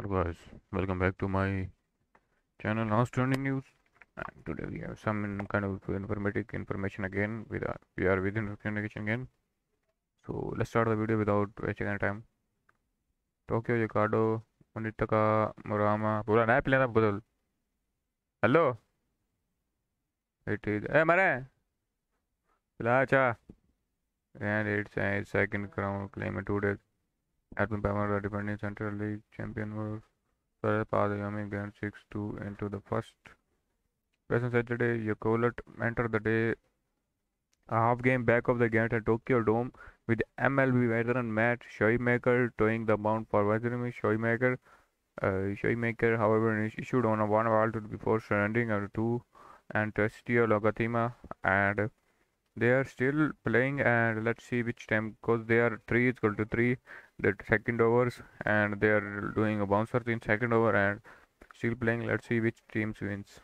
Hello guys, welcome back to my channel Hans Trending News, and today we have some kind of informative information again. We are with information again. So let's start the video without wasting any time. Tokyo, Yokado, Onitaka, Murama, Pura na pila na budol. Hello. It is. Hey, mare. Pilacha. And it's a second crown claim today. Admin Pamara defending Central League champion was Padayami Grand 6-2 into the first. Present Saturday, Yokolat entered the day a half game back of the game at Tokyo Dome with MLB veteran Matt Shoemaker towing the mound for Vladimir Shoemaker. Shoemaker, however, issued on a one out before surrendering a two and Testio Logatima, and they are still playing, and let's see which time, because they are 3 is equal to 3 the second overs, and they are doing a bouncer in second over and still playing. Let's see which teams wins.